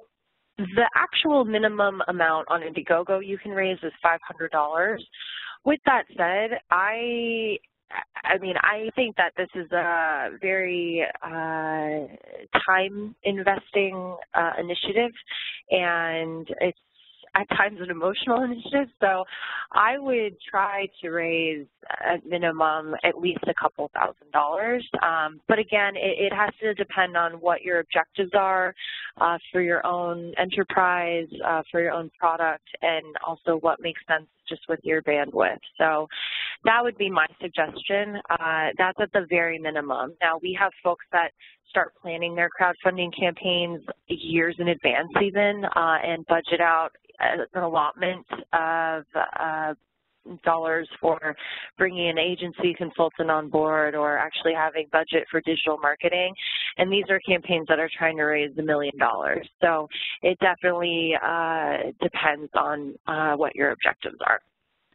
the actual minimum amount on Indiegogo you can raise is five hundred dollars. With that said, I I mean, I think that this is a very uh, time-investing uh, initiative, and it's at times an emotional initiative, so I would try to raise at minimum at least a couple thousand dollars. Um, but again, it, it has to depend on what your objectives are uh, for your own enterprise, uh, for your own product, and also what makes sense just with your bandwidth. So that would be my suggestion. Uh, that's at the very minimum. Now, we have folks that start planning their crowdfunding campaigns years in advance even uh, and budget out an allotment of uh, dollars for bringing an agency consultant on board or actually having budget for digital marketing. And these are campaigns that are trying to raise a million dollars. So it definitely uh, depends on uh, what your objectives are.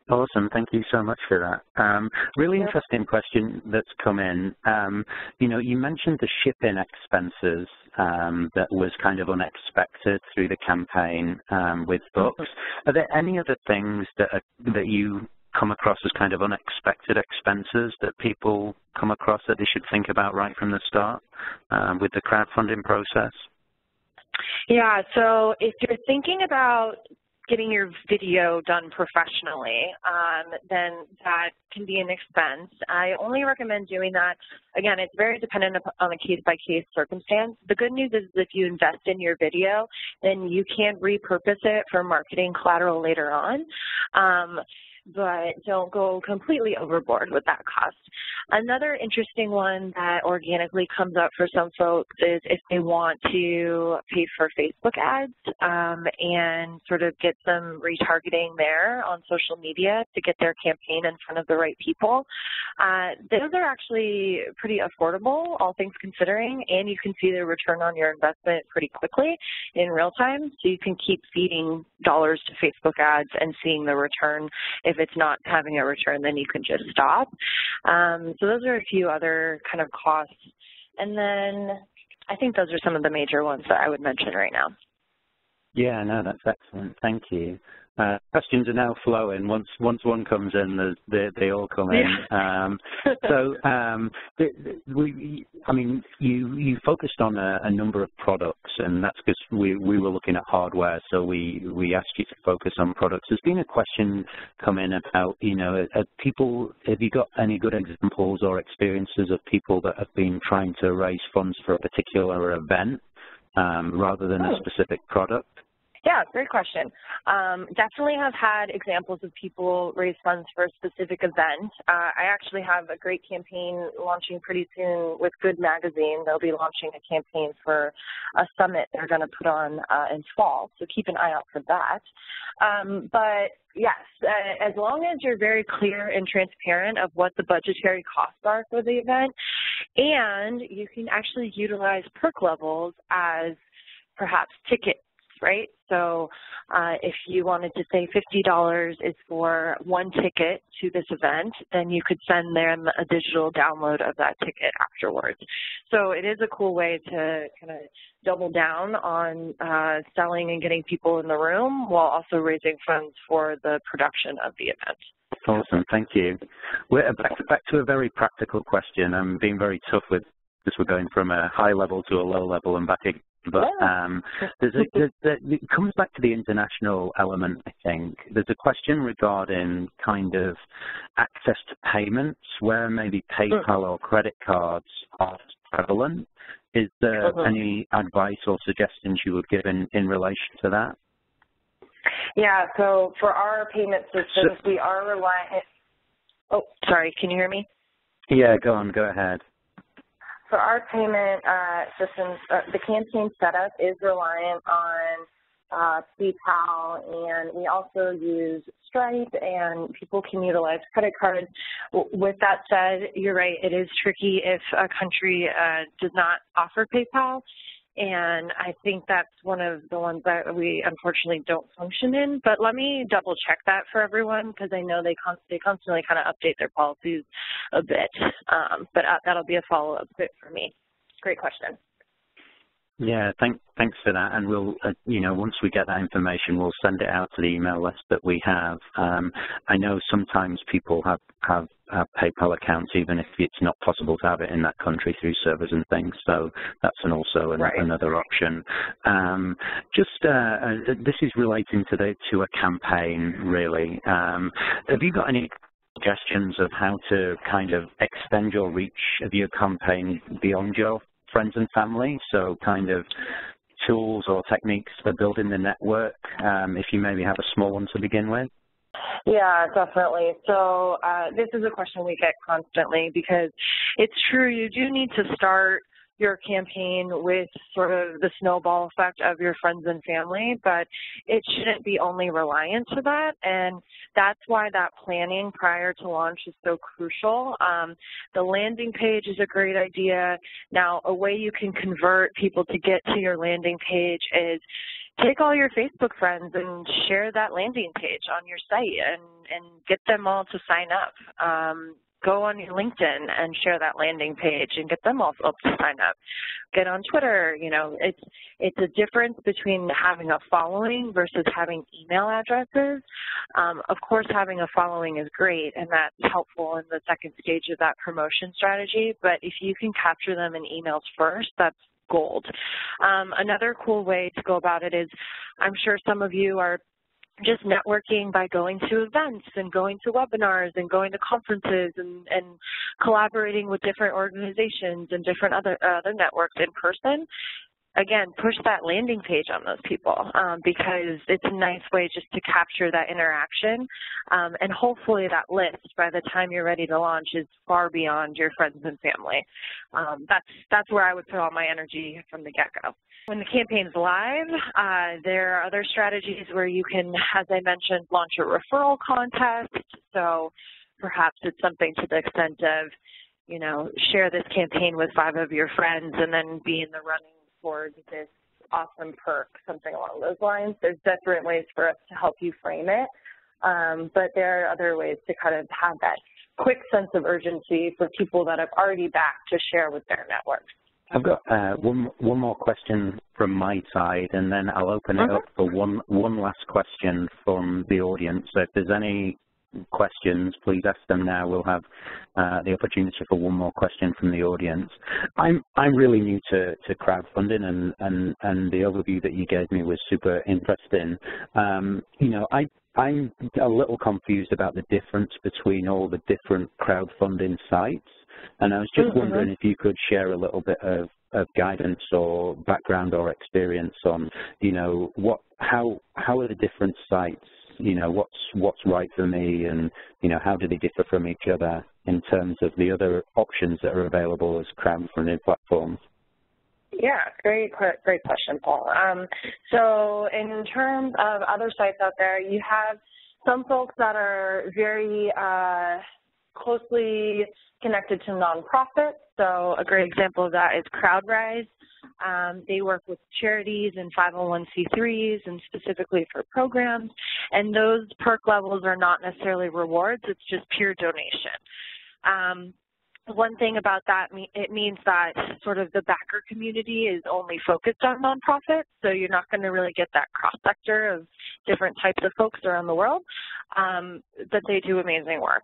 Awesome. Thank you so much for that. Um, really interesting question that's come in. Um, you know, you mentioned the shipping expenses um, that was kind of unexpected through the campaign um, with books. Are there any other things that, are, that you come across as kind of unexpected expenses that people come across that they should think about right from the start um, with the crowdfunding process? Yeah, so if you're thinking about getting your video done professionally, um, then that can be an expense. I only recommend doing that. Again, it's very dependent on a case-by-case circumstance. The good news is if you invest in your video, then you can repurpose it for marketing collateral later on. Um, but don't go completely overboard with that cost. Another interesting one that organically comes up for some folks is if they want to pay for Facebook ads um, and sort of get some retargeting there on social media to get their campaign in front of the right people. Uh, those are actually pretty affordable, all things considering, and you can see the return on your investment pretty quickly in real time, so you can keep feeding dollars to Facebook ads and seeing the return. If it's not having a return, then you can just stop. Um, so those are a few other kind of costs. And then I think those are some of the major ones that I would mention right now. Yeah, no, that's excellent. Thank you. Uh, questions are now flowing. Once once one comes in, they they all come in. Yeah. Um, so um, the, the, we, I mean, you you focused on a, a number of products, and that's because we we were looking at hardware, so we we asked you to focus on products. There's been a question come in about you know have people have you got any good examples or experiences of people that have been trying to raise funds for a particular event um, rather than oh. a specific product? Yeah, great question. Um, definitely have had examples of people raise funds for a specific event. Uh, I actually have a great campaign launching pretty soon with Good Magazine. They'll be launching a campaign for a summit they're going to put on uh, in fall, so keep an eye out for that. Um, but yes, uh, as long as you're very clear and transparent of what the budgetary costs are for the event, and you can actually utilize perk levels as perhaps tickets, right? So uh, if you wanted to say fifty dollars is for one ticket to this event, then you could send them a digital download of that ticket afterwards. So it is a cool way to kind of double down on uh, selling and getting people in the room while also raising funds for the production of the event. Awesome. Thank you. We're back, back to a very practical question. I'm being very tough with this. We're going from a high level to a low level and back again. But um, there's a, there's a, it comes back to the international element, I think. There's a question regarding kind of access to payments, where maybe PayPal or credit cards are prevalent. Is there uh-huh. any advice or suggestions you would give in, in relation to that? Yeah, so for our payment systems, so, we are reliant – oh, sorry, can you hear me? Yeah, go on, go ahead. For our payment uh, systems, uh, the campaign setup is reliant on uh, PayPal, and we also use Stripe, and people can utilize credit cards. With that said, you're right, it is tricky if a country uh, does not offer PayPal, and I think that's one of the ones that we unfortunately don't function in. But let me double check that for everyone, because I know they, con they constantly kind of update their policies a bit. Um, but uh, that'll be a follow-up bit for me. Great question. Yeah, thank, thanks for that. And we'll, uh, you know, once we get that information, we'll send it out to the email list that we have. Um, I know sometimes people have, have uh, PayPal accounts, even if it's not possible to have it in that country through servers and things. So that's an also an, right. another option. Um, just uh, uh, this is relating to the to a campaign, really. Um, have you got any suggestions of how to kind of extend your reach of your campaign beyond your friends and family, so kind of tools or techniques for building the network, um, if you maybe have a small one to begin with? Yeah, definitely. So uh, this is a question we get constantly, because it's true, you do need to start your campaign with sort of the snowball effect of your friends and family, but it shouldn't be only reliant to that, and that's why that planning prior to launch is so crucial. Um, the landing page is a great idea. Now, a way you can convert people to get to your landing page is take all your Facebook friends and share that landing page on your site and, and get them all to sign up. Um, Go on your LinkedIn and share that landing page and get them all up to sign up. Get on Twitter. You know, it's it's a difference between having a following versus having email addresses. Um, of course, having a following is great, and that's helpful in the second stage of that promotion strategy, but if you can capture them in emails first, that's gold. Um, another cool way to go about it is, I'm sure some of you are just networking by going to events and going to webinars and going to conferences and, and collaborating with different organizations and different other, uh, other networks in person. Again, push that landing page on those people um, because it's a nice way just to capture that interaction. Um, and hopefully that list, by the time you're ready to launch, is far beyond your friends and family. Um, that's, that's where I would put all my energy from the get-go. When the campaign's live, uh, there are other strategies where you can, as I mentioned, launch a referral contest. So perhaps it's something to the extent of, you know, share this campaign with five of your friends and then be in the running towards this awesome perk, something along those lines. There's different ways for us to help you frame it, um, but there are other ways to kind of have that quick sense of urgency for people that have already backed to share with their networks. I've got uh, one, one more question from my side, and then I'll open it mm-hmm. up for one, one last question from the audience. So if there's any questions, please ask them now. We'll have uh, the opportunity for one more question from the audience. I'm I'm really new to, to crowdfunding, and, and and the overview that you gave me was super interesting. Um, you know, I I'm a little confused about the difference between all the different crowdfunding sites, and I was just mm-hmm. wondering if you could share a little bit of, of guidance or background or experience on, you know, what how how are the different sites, you know, what's what's right for me, and, you know, how do they differ from each other in terms of the other options that are available as crowdfunding platforms? Yeah, great, great question, Paul. Um, so in terms of other sites out there, you have some folks that are very uh, closely connected to nonprofits. So a great example of that is CrowdRise. Um, they work with charities and five oh one c threes and specifically for programs, and those perk levels are not necessarily rewards, it's just pure donation. Um, one thing about that, it means that sort of the backer community is only focused on nonprofits, so you're not going to really get that cross-sector of different types of folks around the world, um, but they do amazing work.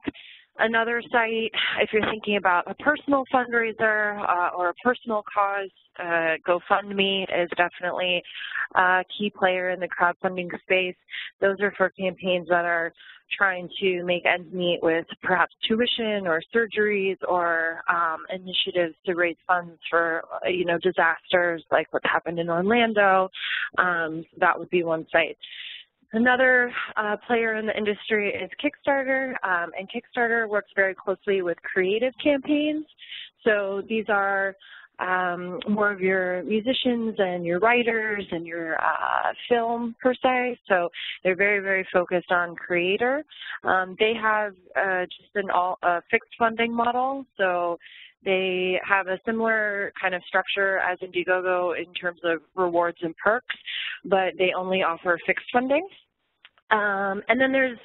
Another site, if you're thinking about a personal fundraiser uh, or a personal cause, uh, GoFundMe is definitely a key player in the crowdfunding space. Those are for campaigns that are trying to make ends meet with perhaps tuition or surgeries or um, initiatives to raise funds for, you know, disasters like what happened in Orlando. Um, that would be one site. Another uh, player in the industry is Kickstarter, um, and Kickstarter works very closely with creative campaigns. So these are um, more of your musicians and your writers and your uh, film, per se. So they're very, very focused on creator. Um, they have uh, just an all uh, fixed funding model. So they have a similar kind of structure as Indiegogo in terms of rewards and perks, but they only offer fixed funding. Um, and then there's,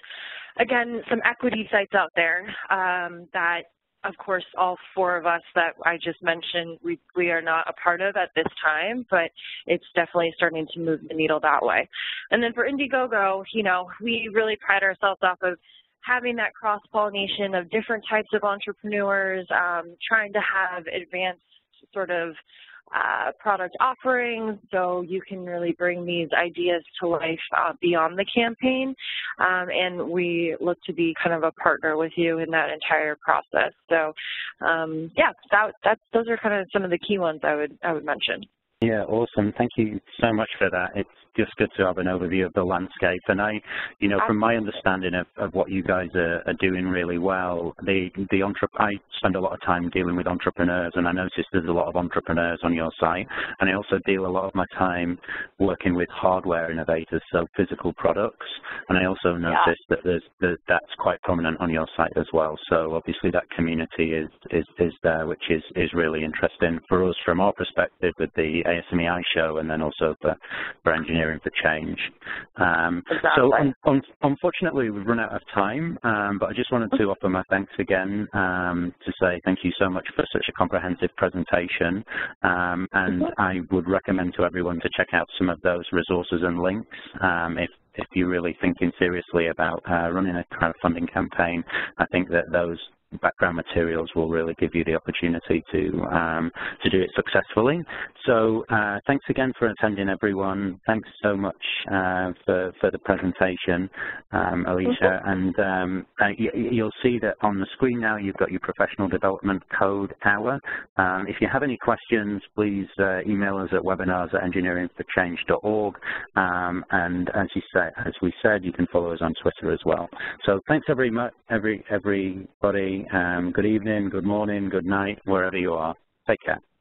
again, some equity sites out there um, that, of course, all four of us that I just mentioned, we, we are not a part of at this time, but it's definitely starting to move the needle that way. And then for Indiegogo, you know, we really pride ourselves off of having that cross-pollination of different types of entrepreneurs, um, trying to have advanced sort of uh, product offerings so you can really bring these ideas to life uh, beyond the campaign. Um, and we look to be kind of a partner with you in that entire process. So, um, yeah, that, that's, those are kind of some of the key ones I would, I would mention. Yeah, awesome. Thank you so much for that. It's just good to have an overview of the landscape. And I, you know, from my understanding of, of what you guys are, are doing really well, the, the entre I spend a lot of time dealing with entrepreneurs, and I noticed there's a lot of entrepreneurs on your site. And I also deal a lot of my time working with hardware innovators, so physical products. And I also noticed yeah. that there's that that's quite prominent on your site as well. So obviously that community is is, is there, which is, is really interesting for us from our perspective with the A S M E I show, and then also for, for Engineering for Change. Um, exactly. So un un unfortunately, we've run out of time, um, but I just wanted to offer my thanks again um, to say thank you so much for such a comprehensive presentation. Um, and I would recommend to everyone to check out some of those resources and links um, if if you're really thinking seriously about uh, running a crowdfunding campaign, I think that those background materials will really give you the opportunity to um, to do it successfully. So uh, thanks again for attending, everyone. Thanks so much uh, for for the presentation, um, Alisa. And um, uh, you'll see that on the screen now. You've got your professional development code hour. Um, if you have any questions, please uh, email us at webinars at engineering for change dot org. Um, and as you said, as we said, you can follow us on Twitter as well. So thanks every much, every everybody. Um, good evening, good morning, good night, wherever you are. Take care.